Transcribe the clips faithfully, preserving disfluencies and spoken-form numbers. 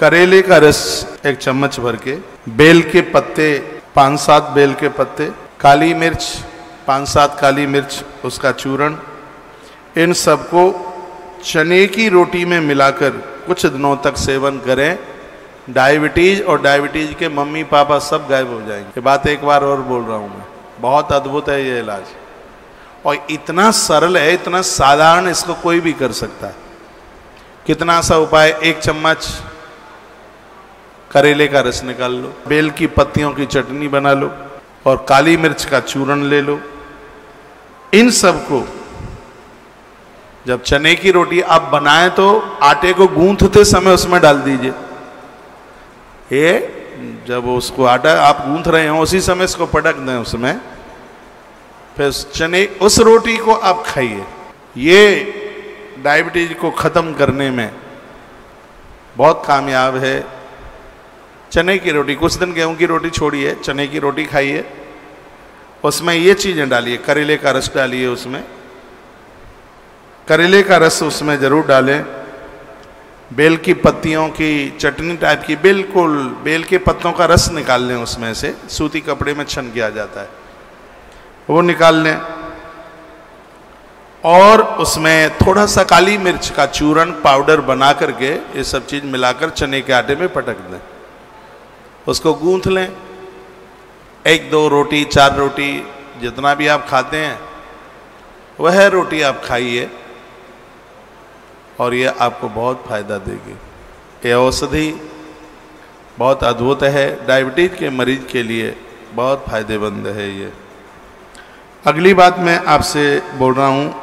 करेले का रस एक चम्मच भर के, बेल के पत्ते पांच सात बेल के पत्ते, काली मिर्च पांच सात काली मिर्च, उसका चूर्ण, इन सबको चने की रोटी में मिलाकर कुछ दिनों तक सेवन करें। डायबिटीज़ और डायबिटीज़ के मम्मी पापा सब गायब हो जाएंगे। ये बात एक बार और बोल रहा हूँ मैं, बहुत अद्भुत है ये इलाज और इतना सरल है, इतना साधारण, इसको कोई भी कर सकता है। कितना सा उपाय, एक चम्मच करेले का रस निकाल लो, बेल की पत्तियों की चटनी बना लो और काली मिर्च का चूर्ण ले लो। इन सबको जब चने की रोटी आप बनाएं तो आटे को गूंथते समय उसमें डाल दीजिए। ये जब उसको आटा आप गूंथ रहे हो उसी समय इसको पटक दें उसमें, फिर चने उस रोटी को आप खाइए। ये डायबिटीज को ख़त्म करने में बहुत कामयाब है चने की रोटी। कुछ दिन गेहूं की रोटी छोड़िए, चने की रोटी खाइए, उसमें ये चीज़ें डालिए, करेले का रस डालिए, उसमें करेले का रस उसमें ज़रूर डालें, बेल की पत्तियों की चटनी टाइप की, बिल्कुल बेल के पत्तों का रस निकाल लें, उसमें से सूती कपड़े में छन के आ जाता है, वो निकाल लें और उसमें थोड़ा सा काली मिर्च का चूर्ण पाउडर बना करके ये सब चीज़ मिलाकर चने के आटे में पटक दें, उसको गूंथ लें। एक दो रोटी, चार रोटी, जितना भी आप खाते हैं वह रोटी आप खाइए और ये आपको बहुत फ़ायदा देगी। ये औषधि बहुत अद्भुत है, डायबिटीज के मरीज के लिए बहुत फ़ायदेमंद है ये। अगली बात मैं आपसे बोल रहा हूँ,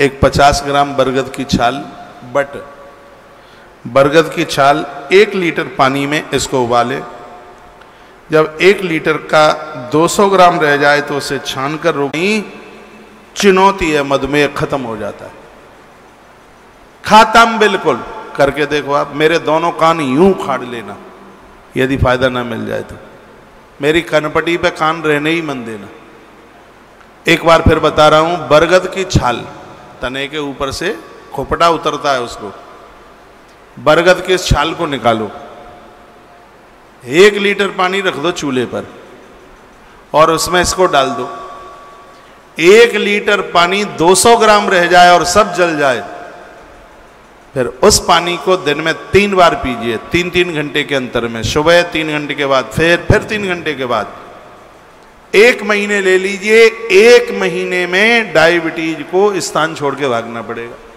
एक पचास ग्राम बरगद की छाल, बट बरगद की छाल एक लीटर पानी में इसको उबालें। जब एक लीटर का दो सौ ग्राम रह जाए तो उसे छान कर रोकें। चुनौती है, मधुमेह खत्म हो जाता है, खत्म बिल्कुल। करके देखो आप, मेरे दोनों कान यूं फाड़ लेना यदि फायदा ना मिल जाए तो, मेरी कनपटी पे कान रहने ही मन देना। एक बार फिर बता रहा हूं, बरगद की छाल, तने के ऊपर से खोपटा उतरता है, उसको बरगद के छाल को निकालो, एक लीटर पानी रख दो चूल्हे पर और उसमें इसको डाल दो। एक लीटर पानी दो सौ ग्राम रह जाए और सब जल जाए, फिर उस पानी को दिन में तीन बार पीजिए, तीन तीन घंटे के अंतर में, सुबह तीन घंटे के बाद, फिर फिर तीन घंटे के बाद। एक महीने ले लीजिए, एक महीने में डायबिटीज को स्थान छोड़ के भागना पड़ेगा।